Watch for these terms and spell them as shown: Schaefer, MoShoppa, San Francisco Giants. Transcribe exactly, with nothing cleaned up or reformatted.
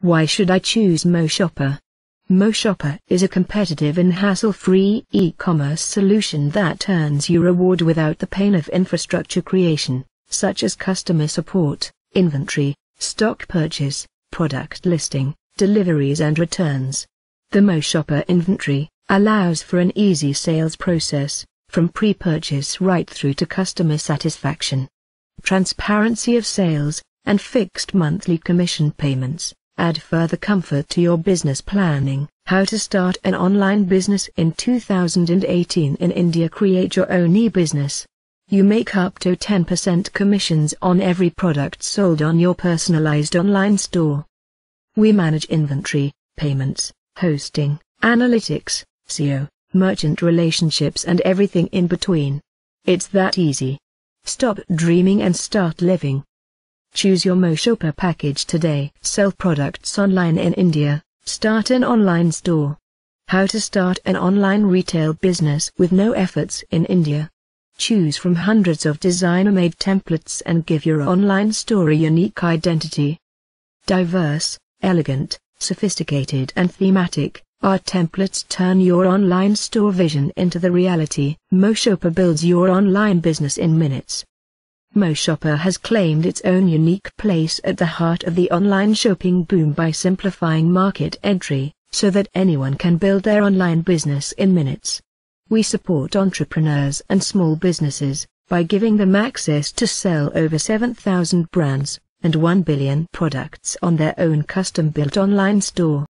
Why should I choose MoShoppa? MoShoppa is a competitive and hassle-free e-commerce solution that earns you reward without the pain of infrastructure creation, such as customer support, inventory, stock purchase, product listing, deliveries and returns. The MoShoppa inventory allows for an easy sales process, from pre-purchase right through to customer satisfaction. Transparency of sales, and fixed monthly commission payments, add further comfort to your business planning. How to start an online business in two thousand eighteen in India. Create your own e-business. You make up to ten percent commissions on every product sold on your personalized online store. We manage inventory, payments, hosting, analytics, S E O, merchant relationships and everything in between. It's that easy. Stop dreaming and start living. Choose your MoShoppa package today. Sell products online in India. Start an online store. How to start an online retail business with no efforts in India. Choose from hundreds of designer-made templates and give your online store a unique identity. Diverse, elegant, sophisticated and thematic, our templates turn your online store vision into the reality. MoShoppa builds your online business in minutes. MoShoppa has claimed its own unique place at the heart of the online shopping boom by simplifying market entry, so that anyone can build their online business in minutes. We support entrepreneurs and small businesses, by giving them access to sell over seven thousand brands, and one billion products on their own custom-built online store.